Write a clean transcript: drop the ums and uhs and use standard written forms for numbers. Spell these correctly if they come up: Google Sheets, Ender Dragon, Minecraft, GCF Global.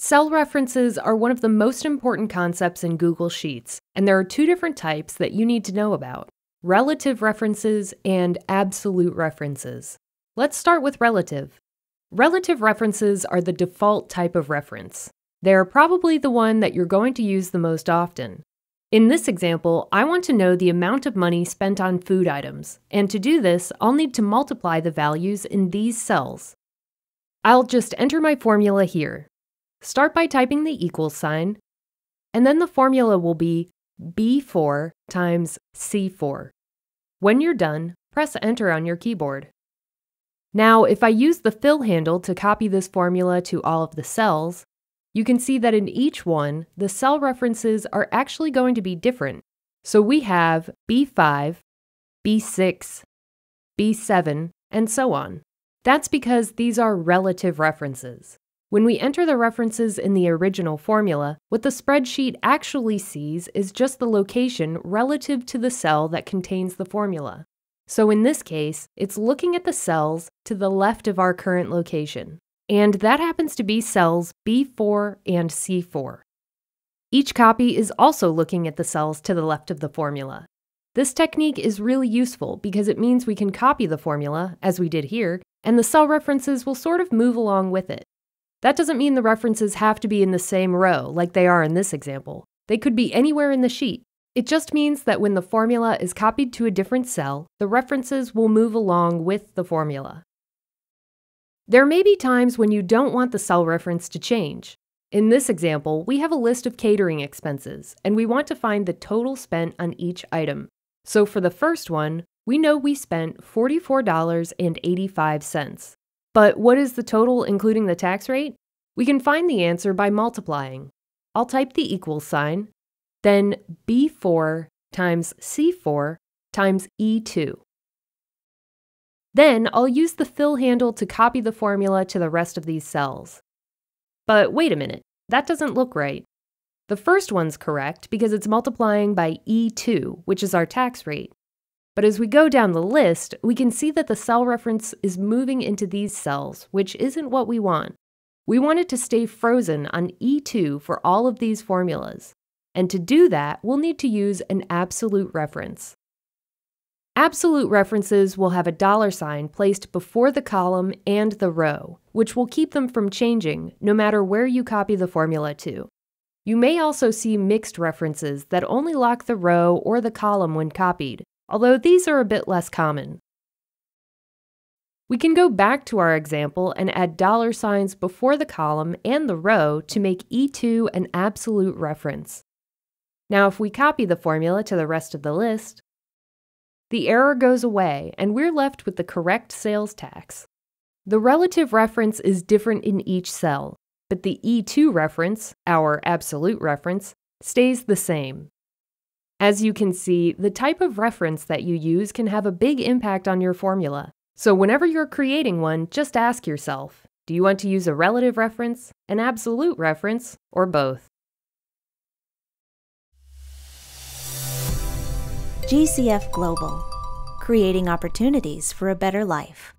Cell references are one of the most important concepts in Google Sheets, and there are two different types that you need to know about: relative references and absolute references. Let's start with relative. Relative references are the default type of reference. They are probably the one that you're going to use the most often. In this example, I want to know the amount of money spent on food items, and to do this, I'll need to multiply the values in these cells. I'll just enter my formula here. Start by typing the equals sign, and then the formula will be B4 times C4. When you're done, press Enter on your keyboard. Now, if I use the fill handle to copy this formula to all of the cells, you can see that in each one, the cell references are actually going to be different. So we have B5, B6, B7, and so on. That's because these are relative references. When we enter the references in the original formula, what the spreadsheet actually sees is just the location relative to the cell that contains the formula. So in this case, it's looking at the cells to the left of our current location, and that happens to be cells B4 and C4. Each copy is also looking at the cells to the left of the formula. This technique is really useful because it means we can copy the formula, as we did here, and the cell references will sort of move along with it. That doesn't mean the references have to be in the same row like they are in this example. They could be anywhere in the sheet. It just means that when the formula is copied to a different cell, the references will move along with the formula. There may be times when you don't want the cell reference to change. In this example, we have a list of catering expenses, and we want to find the total spent on each item. So for the first one, we know we spent $44.85. But what is the total including the tax rate? We can find the answer by multiplying. I'll type the equals sign, then B4 times C4 times E2. Then I'll use the fill handle to copy the formula to the rest of these cells. But wait a minute, that doesn't look right. The first one's correct because it's multiplying by E2, which is our tax rate. But as we go down the list, we can see that the cell reference is moving into these cells, which isn't what we want. We want it to stay frozen on E2 for all of these formulas. And to do that, we'll need to use an absolute reference. Absolute references will have a dollar sign placed before the column and the row, which will keep them from changing no matter where you copy the formula to. You may also see mixed references that only lock the row or the column when copied, although these are a bit less common. We can go back to our example and add dollar signs before the column and the row to make E2 an absolute reference. Now if we copy the formula to the rest of the list, the error goes away and we're left with the correct sales tax. The relative reference is different in each cell, but the E2 reference, our absolute reference, stays the same. As you can see, the type of reference that you use can have a big impact on your formula. So whenever you're creating one, just ask yourself, do you want to use a relative reference, an absolute reference, or both? GCF Global, creating opportunities for a better life.